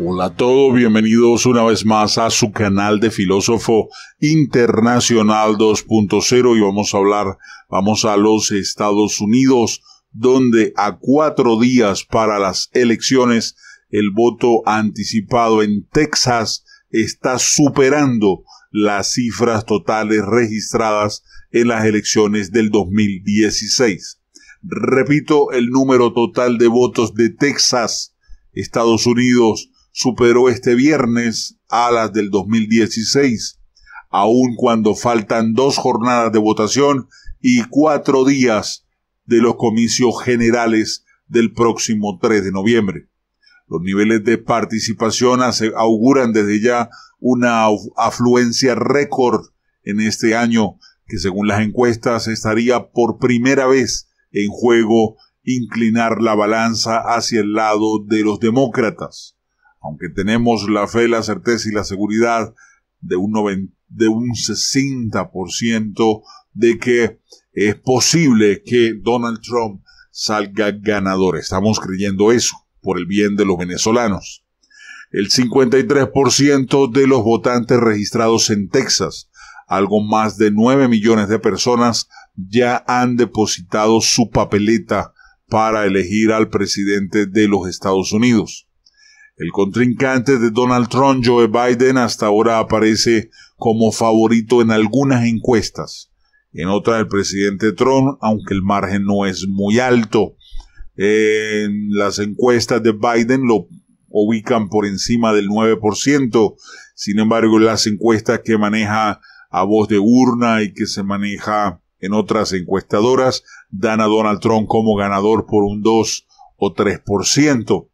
Hola a todos, bienvenidos una vez más a su canal de Filósofo Internacional 2.0 y vamos a los Estados Unidos, donde a 4 días para las elecciones el voto anticipado en Texas está superando las cifras totales registradas en las elecciones del 2016. Repito, el número total de votos de Texas, Estados Unidos, superó este viernes a las del 2016, aun cuando faltan 2 jornadas de votación y 4 días de los comicios generales del próximo 3 de noviembre. Los niveles de participación auguran desde ya una afluencia récord en este año, que según las encuestas estaría por primera vez en juego inclinar la balanza hacia el lado de los demócratas. Aunque tenemos la fe, la certeza y la seguridad de un 60% de que es posible que Donald Trump salga ganador. Estamos creyendo eso por el bien de los venezolanos. El 53% de los votantes registrados en Texas, algo más de 9 millones de personas, ya han depositado su papeleta para elegir al presidente de los Estados Unidos. El contrincante de Donald Trump, Joe Biden, hasta ahora aparece como favorito en algunas encuestas. En otras, el presidente Trump, aunque el margen no es muy alto. En las encuestas de Biden lo ubican por encima del 9%. Sin embargo, las encuestas que maneja a voz de urna y que se maneja en otras encuestadoras dan a Donald Trump como ganador por un 2 o 3%.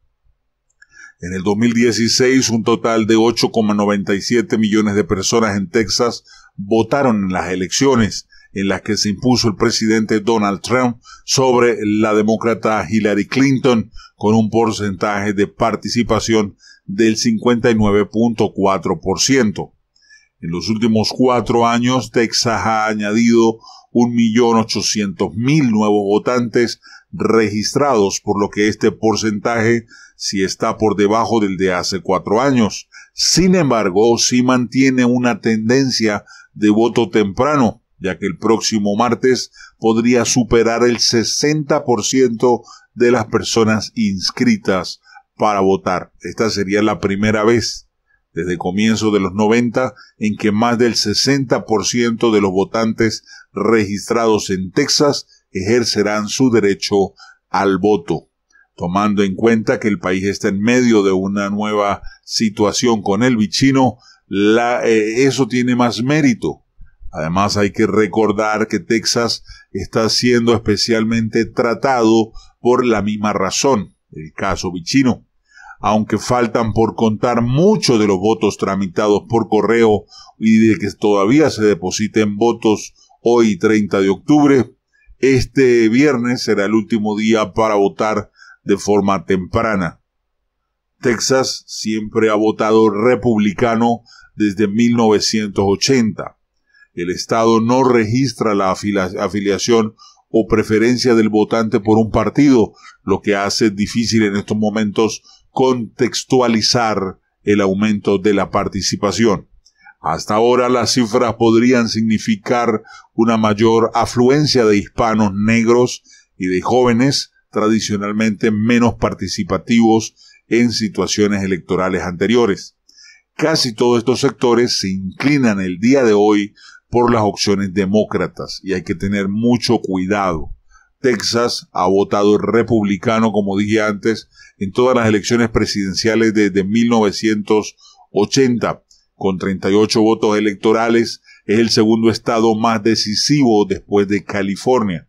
En el 2016, un total de 8,97 millones de personas en Texas votaron en las elecciones en las que se impuso el presidente Donald Trump sobre la demócrata Hillary Clinton, con un porcentaje de participación del 59.4%. En los últimos 4 años, Texas ha añadido 1.800.000 nuevos votantes registrados, por lo que este porcentaje sí está por debajo del de hace 4 años. Sin embargo, sí mantiene una tendencia de voto temprano, ya que el próximo martes podría superar el 60% de las personas inscritas para votar. Esta sería la primera vez desde comienzos de los 90 en que más del 60% de los votantes registrados en Texas ejercerán su derecho al voto. Tomando en cuenta que el país está en medio de una nueva situación con el vecino, eso tiene más mérito. Además, hay que recordar que Texas está siendo especialmente tratado por la misma razón, el caso vecino. Aunque faltan por contar muchos de los votos tramitados por correo y de que todavía se depositen votos hoy 30 de octubre, este viernes será el último día para votar de forma temprana. Texas siempre ha votado republicano desde 1980. El estado no registra la afiliación o preferencia del votante por un partido, lo que hace difícil en estos momentos contextualizar el aumento de la participación. Hasta ahora las cifras podrían significar una mayor afluencia de hispanos, negros y de jóvenes tradicionalmente menos participativos en situaciones electorales anteriores. Casi todos estos sectores se inclinan el día de hoy por las opciones demócratas y hay que tener mucho cuidado. Texas ha votado republicano, como dije antes, en todas las elecciones presidenciales desde 1980, con 38 votos electorales. Es el segundo estado más decisivo después de California.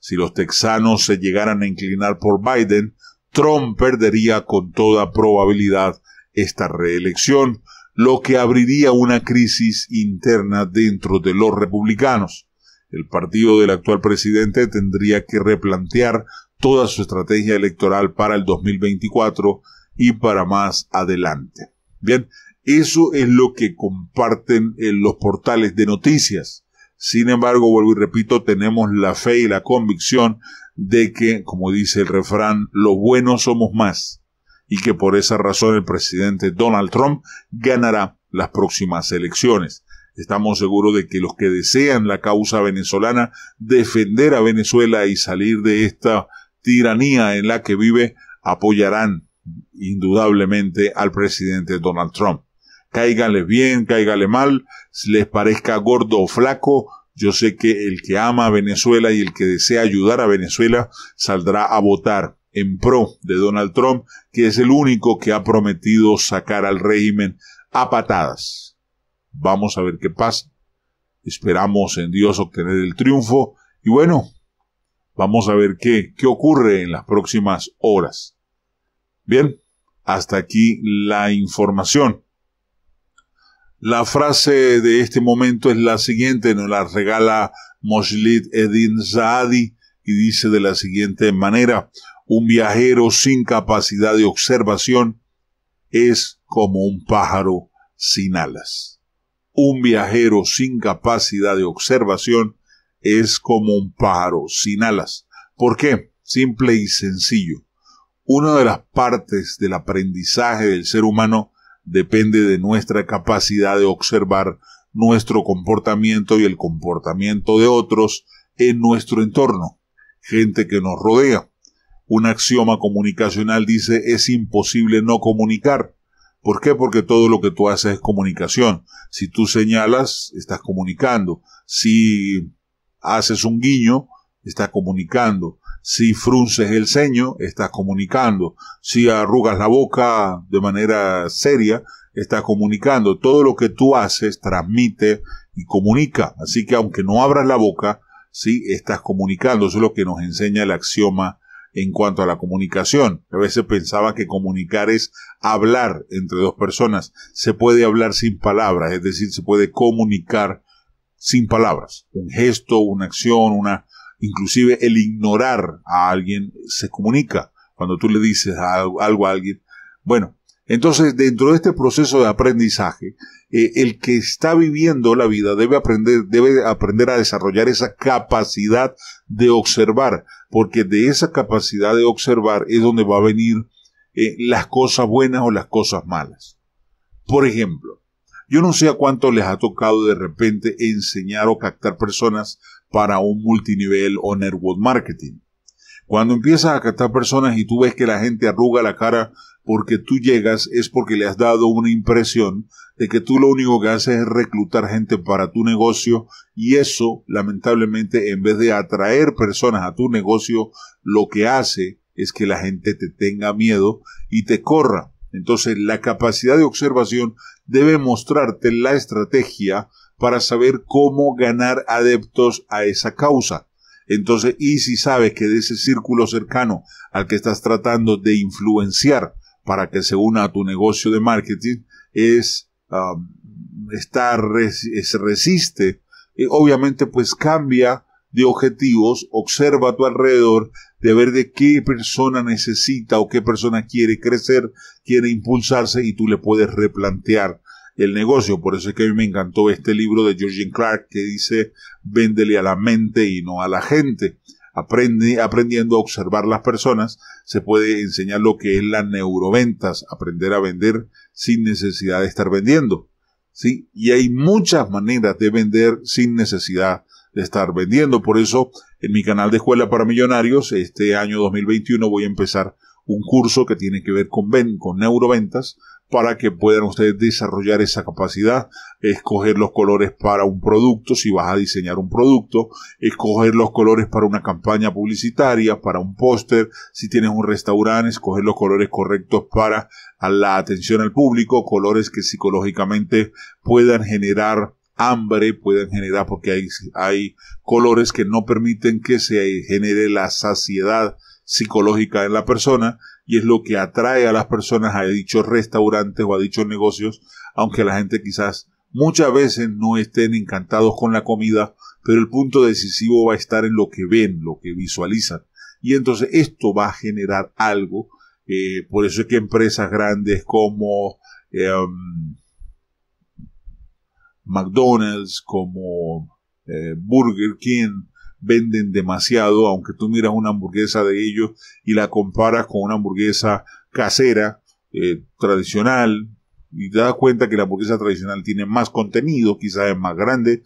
Si los texanos se llegaran a inclinar por Biden, Trump perdería con toda probabilidad esta reelección, lo que abriría una crisis interna dentro de los republicanos. El partido del actual presidente tendría que replantear toda su estrategia electoral para el 2024 y para más adelante. Bien, eso es lo que comparten en los portales de noticias. Sin embargo, vuelvo y repito, tenemos la fe y la convicción de que, como dice el refrán, los buenos somos más. y que por esa razón el presidente Donald Trump ganará las próximas elecciones. Estamos seguros de que los que desean la causa venezolana, defender a Venezuela y salir de esta tiranía en la que vive, apoyarán indudablemente al presidente Donald Trump. Cáigale bien, cáigale mal, si les parezca gordo o flaco, yo sé que el que ama a Venezuela y el que desea ayudar a Venezuela saldrá a votar en pro de Donald Trump, que es el único que ha prometido sacar al régimen a patadas. Vamos a ver qué pasa. Esperamos en Dios obtener el triunfo. Y bueno, vamos a ver qué ocurre en las próximas horas. Bien, hasta aquí la información. La frase de este momento es la siguiente. Nos la regala Moshlid Eddin Zahadi y dice de la siguiente manera: un viajero sin capacidad de observación es como un pájaro sin alas. Un viajero sin capacidad de observación es como un pájaro sin alas. ¿Por qué? Simple y sencillo. Una de las partes del aprendizaje del ser humano depende de nuestra capacidad de observar nuestro comportamiento y el comportamiento de otros en nuestro entorno, gente que nos rodea. Un axioma comunicacional dice: es imposible no comunicar. ¿Por qué? Porque todo lo que tú haces es comunicación. Si tú señalas, estás comunicando. Si haces un guiño, estás comunicando. Si frunces el ceño, estás comunicando. Si arrugas la boca de manera seria, estás comunicando. Todo lo que tú haces transmite y comunica. Así que aunque no abras la boca, sí, estás comunicando. Eso es lo que nos enseña el axioma en cuanto a la comunicación. A veces pensaba que comunicar es hablar entre dos personas. Se puede hablar sin palabras, es decir, se puede comunicar sin palabras. Un gesto, una acción, inclusive el ignorar a alguien se comunica. Cuando tú le dices algo a alguien. Bueno, entonces dentro de este proceso de aprendizaje, el que está viviendo la vida debe aprender a desarrollar esa capacidad de observar, porque de esa capacidad de observar es donde va a venir las cosas buenas o las cosas malas. Por ejemplo, yo no sé a cuánto les ha tocado de repente enseñar o captar personas para un multinivel o network marketing. Cuando empiezas a captar personas y tú ves que la gente arruga la cara porque tú llegas, es porque le has dado una impresión de que tú lo único que haces es reclutar gente para tu negocio, y eso, lamentablemente, en vez de atraer personas a tu negocio, lo que hace es que la gente te tenga miedo y te corra. Entonces, la capacidad de observación debe mostrarte la estrategia para saber cómo ganar adeptos a esa causa. Entonces, y si sabes que de ese círculo cercano al que estás tratando de influenciar para que se una a tu negocio de marketing, resiste. Y obviamente, pues cambia de objetivos, observa a tu alrededor, de ver de qué persona necesita o qué persona quiere crecer, quiere impulsarse, y tú le puedes replantear el negocio. Por eso es que a mí me encantó este libro de Jorge Clark que dice: véndele a la mente y no a la gente. Aprendiendo a observar las personas, se puede enseñar lo que es las neuroventas, aprender a vender sin necesidad de estar vendiendo, ¿sí? Y hay muchas maneras de vender sin necesidad de estar vendiendo. Por eso, en mi canal de Escuela para Millonarios, este año 2021 voy a empezar un curso que tiene que ver con neuroventas, para que puedan ustedes desarrollar esa capacidad, escoger los colores para un producto, si vas a diseñar un producto, escoger los colores para una campaña publicitaria, para un póster, si tienes un restaurante, escoger los colores correctos para la atención al público, colores que psicológicamente puedan generar hambre, pueden generar, porque hay colores que no permiten que se genere la saciedad psicológica en la persona, y es lo que atrae a las personas a dichos restaurantes o a dichos negocios, aunque la gente quizás muchas veces no estén encantados con la comida, pero el punto decisivo va a estar en lo que ven, lo que visualizan, y entonces esto va a generar algo. Por eso es que empresas grandes como McDonald's, como Burger King, venden demasiado, aunque tú miras una hamburguesa de ellos y la comparas con una hamburguesa casera, tradicional, y te das cuenta que la hamburguesa tradicional tiene más contenido, quizás es más grande,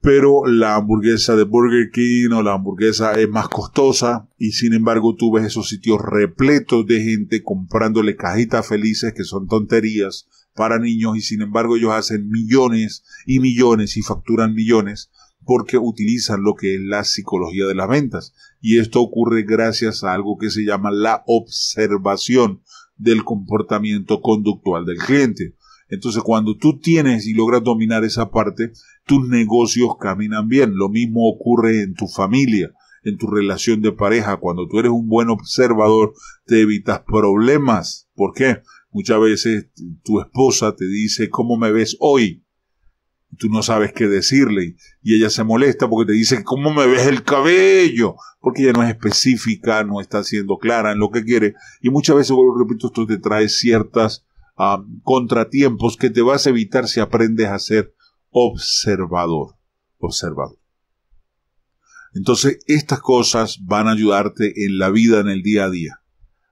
pero la hamburguesa de Burger King o la hamburguesa es más costosa, y sin embargo tú ves esos sitios repletos de gente comprándole cajitas felices que son tonterías para niños, y sin embargo ellos hacen millones y millones y facturan millones porque utilizan lo que es la psicología de las ventas. Y esto ocurre gracias a algo que se llama la observación del comportamiento conductual del cliente. Entonces, cuando tú tienes y logras dominar esa parte, tus negocios caminan bien. Lo mismo ocurre en tu familia, en tu relación de pareja. Cuando tú eres un buen observador, te evitas problemas. ¿Por qué? Muchas veces tu esposa te dice, ¿cómo me ves hoy? Tú no sabes qué decirle, y ella se molesta porque te dice, ¿cómo me ves el cabello? Porque ella no es específica, no está siendo clara en lo que quiere, y muchas veces, repito, esto te trae ciertas contratiempos que te vas a evitar si aprendes a ser observador. Entonces, estas cosas van a ayudarte en la vida, en el día a día.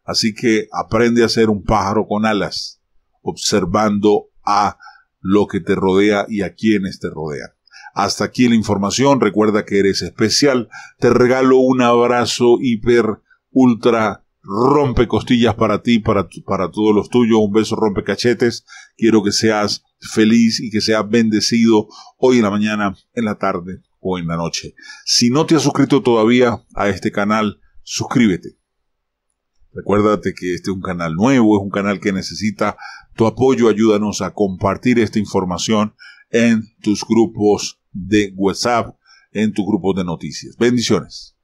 Así que aprende a ser un pájaro con alas, observando a lo que te rodea y a quienes te rodean. Hasta aquí la información. Recuerda que eres especial. Te regalo un abrazo hiper, ultra, rompe costillas para ti, para todos los tuyos. Un beso rompe cachetes. Quiero que seas feliz y que seas bendecido hoy en la mañana, en la tarde o en la noche. Si no te has suscrito todavía a este canal, suscríbete. Recuérdate que este es un canal nuevo, es un canal que necesita tu apoyo. Ayúdanos a compartir esta información en tus grupos de WhatsApp, en tus grupos de noticias. Bendiciones.